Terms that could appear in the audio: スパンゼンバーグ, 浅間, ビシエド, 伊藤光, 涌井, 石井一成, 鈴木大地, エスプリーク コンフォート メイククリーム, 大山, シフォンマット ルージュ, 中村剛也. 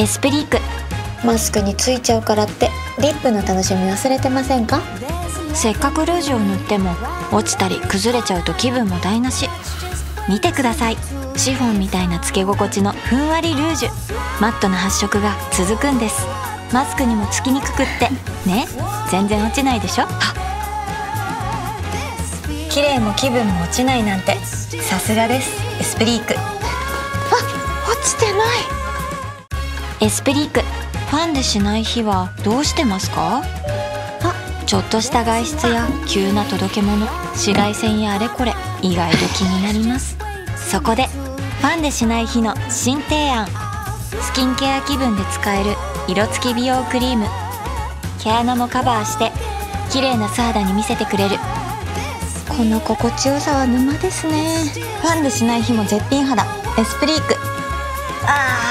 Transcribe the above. エスプリーク。マスクについちゃうからってリップの楽しみ忘れてませんか？せっかくルージュを塗っても落ちたり崩れちゃうと気分も台無し。見てください、シフォンみたいなつけ心地のふんわりルージュ。マットな発色が続くんです。マスクにもつきにくくってね、全然落ちないでしょ。綺麗も気分も落ちないなんてさすがです、エスプリーク。あ、落ちてない。エスプリーク、ファンデしない日はどうしてますか？あ、ちょっとした外出や急な届け物、紫外線やあれこれ意外と気になります。そこでファンデしない日の新提案、スキンケア気分で使える色付き美容クリーム。毛穴もカバーして綺麗な素肌に見せてくれる。この心地よさは沼ですね。ファンデしない日も絶品肌、エスプリーク。あー